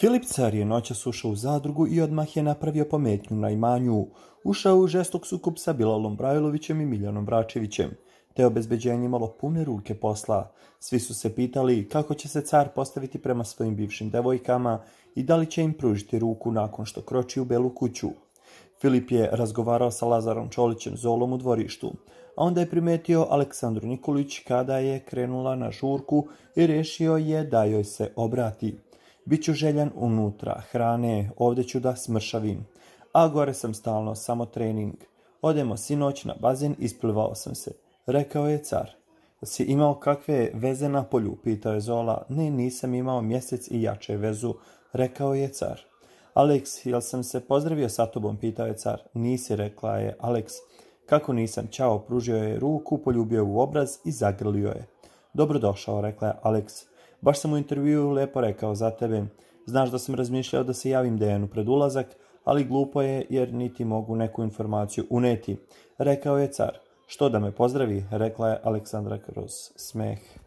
Filip Car je noćas ušao u zadrugu i odmah je napravio pometnju na imanju. Ušao u žestok sukob sa Bilalom Brajlovićem i Miljanom Bračevićem, te obezbeđenje imalo pune ruke posla. Svi su se pitali kako će se car postaviti prema svojim bivšim devojkama i da li će im pružiti ruku nakon što kroči u Belu kuću. Filip je razgovarao sa Lazarom Čolićem Zolom u dvorištu, a onda je primetio Aleksandru Nikolić kada je krenula na žurku i rešio je da joj se obrati. Biću željan unutra, hrane, ovdje ću da smršavim. A gore sam stalno, samo trening. Odemo sinoć na bazen, isplivao sam se, rekao je car. Si imao kakve veze na polju, pitao je Zola. Ne, nisam imao mjesec i jače vezu, rekao je car. Aleks, jel sam se pozdravio sa tobom, pitao je car. Nisi, rekla je Aleks. Kako nisam, čao, pružio je ruku, poljubio je u obraz i zagrlio je. Dobrodošao, rekla je Aleks. Baš sam u intervjuu lepo rekao za tebe. Znaš da sam razmišljao da se javim DN-u pred ulazak, ali glupo je jer niti mogu neku informaciju uneti, rekao je car. Što da me pozdravi, rekla je Aleksandra Kros. Smeh.